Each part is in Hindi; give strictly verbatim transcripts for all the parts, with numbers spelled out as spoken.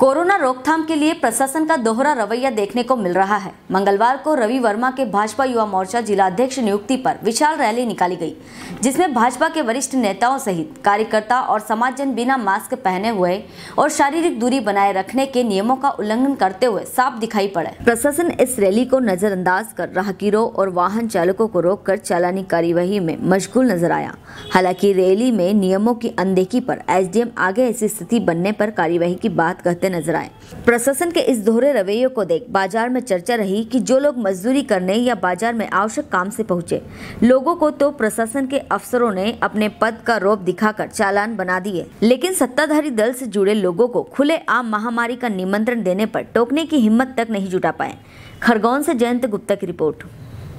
कोरोना रोकथाम के लिए प्रशासन का दोहरा रवैया देखने को मिल रहा है। मंगलवार को रवि वर्मा के भाजपा युवा मोर्चा जिलाध्यक्ष नियुक्ति पर विशाल रैली निकाली गई, जिसमें भाजपा के वरिष्ठ नेताओं सहित कार्यकर्ता और समाजजन बिना मास्क पहने हुए और शारीरिक दूरी बनाए रखने के नियमों का उल्लंघन करते हुए साफ दिखाई पड़े। प्रशासन इस रैली को नजरअंदाज कर राहगीरों और वाहन चालकों को रोक कर चालानी कार्यवाही में मशगूल नजर आया। हालांकि रैली में नियमों की अनदेखी पर एसडीएम आगे ऐसी स्थिति बनने पर कार्यवाही की बात कहते नजर आए। प्रशासन के इस दोहरे रवैये को देख बाजार में चर्चा रही कि जो लोग मजदूरी करने या बाजार में आवश्यक काम से पहुंचे लोगों को तो प्रशासन के अफसरों ने अपने पद का रौब दिखाकर चालान बना दिए, लेकिन सत्ताधारी दल से जुड़े लोगों को खुलेआम महामारी का निमंत्रण देने पर टोकने की हिम्मत तक नहीं जुटा पाए। खरगोन से जयंत गुप्ता की रिपोर्ट।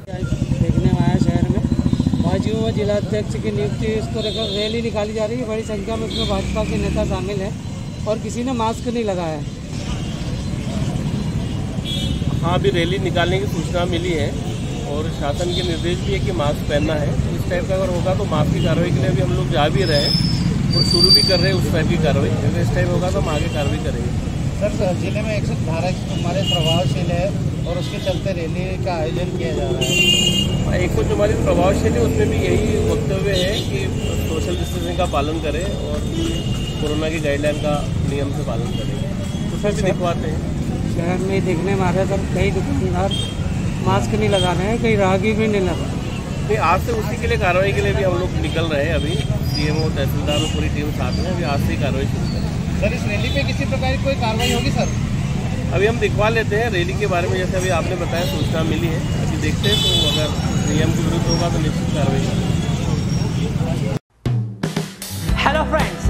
देखने में आया शहर में भाजपा जिलाध्यक्ष की नियुक्ति उसको लेकर रैली निकाली जा रही है। बड़ी संख्या में उसमें भाजपा के नेता शामिल है और किसी ने मास्क नहीं लगाया है। हाँ, अभी रैली निकालने की सूचना मिली है और शासन के निर्देश भी है कि मास्क पहनना है। तो इस टाइप का अगर होगा तो मास्क की कार्रवाई के लिए भी हम लोग जा भी रहे हैं और शुरू भी कर रहे हैं उस टाइप की कार्रवाई। अगर इस टाइप होगा तो हम आगे कार्रवाई करेंगे। सर, जिले में एक सौ अठारह हमारे प्रभावशील है और उसके चलते रैली का आयोजन किया जा रहा है। एक सौ चौवालीस प्रभावशील है, उसमें भी यही वक्तव्य है कि सोशल डिस्टेंसिंग का पालन करें और कोरोना की गाइडलाइन का नियम से पालन करेंगे। उसमें भी दिखवाते हैं। शहर में देखने में आ रहा है सर, कई दुकानदार मास्क नहीं लगा रहे हैं, कई राहगीर भी नहीं लगा रहे। आज से उसी के लिए कार्रवाई के लिए भी हम लोग निकल रहे हैं। अभी डीएमओ तहसीलदार और पूरी टीम साथ में, अभी आज से ही कार्रवाई शुरू करें। सर, इस रैली पर किसी प्रकार की कोई कार्रवाई होगी? सर, अभी हम दिखवा लेते हैं रैली के बारे में। जैसे अभी आपने बताया सूचना मिली है, अभी देखते हैं। तो अगर नियम के विरुद्ध होगा तो निश्चित कार्रवाई होगी। Hello friends,